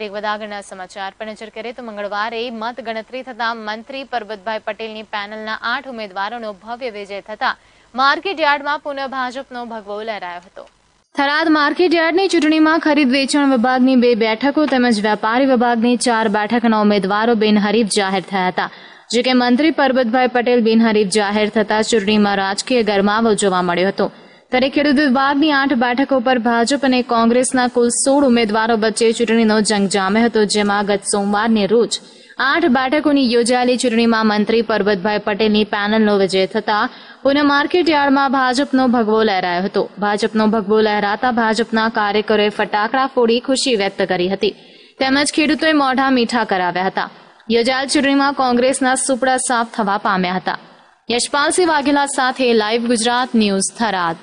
देगवदागना समाचार पर नजर करें तो मंगलवार मत गणतरी थता मंत्री परबतभाई पटेल पेनल 8 उम्मीदवारों भव्य विजय थता मार्केट यार्ड में पुनः भाजपनो भगवो लहरायो हतो। थराद मार्केट यार्डनी चूंटणी में खरीद वेचाण विभागनी 2 बैठकों तेमज व्यापारी विभागनी 4 बैठकना उम्मीदवारो बिनहरीफ जाहिर थया हता। जे के मंत्री परबतभाई पटेल बिनहरीफ जाहिर थता चूंटणी में राजकीय गरमावो जोवा मळ्यो हतो। ત્યારે ખેડૂત વિભાગની 8 બેઠકો પર ભાજપ અને કોંગ્રેસના કુલ 16 ઉમેદવારો વચ્ચે ચૂંટણીનો જંગ જામ્યો હતો, જેમાં ગત સોમવારને રોજ 8 બેઠકોની યોજાયેલી ચૂંટણીમાં મંત્રી પરબતભાઈ પટેલની પેનલનો વિજય થતા પુણે માર્કેટ યાર્ડમાં ભાજપનો ભગવો લહેરાયો હતો. ભાજપનો ભગવો લહેરાતા ભાજપના કાર્યકરોએ ફટાકડા ફોડી ખુશી વ્યક્ત કરી હતી, તેમજ ખેડૂતોએ મોઢા મીઠા કરાવ્યા હતા. યોજાયેલ ચૂંટણીમાં કોંગ્રેસના સુપડા સાફ થવા પામ્યા હતા. યશપાલસિંહ વાઘેલા સાથે લાઈવ ગુજરાત ન્યૂઝ થરાદ।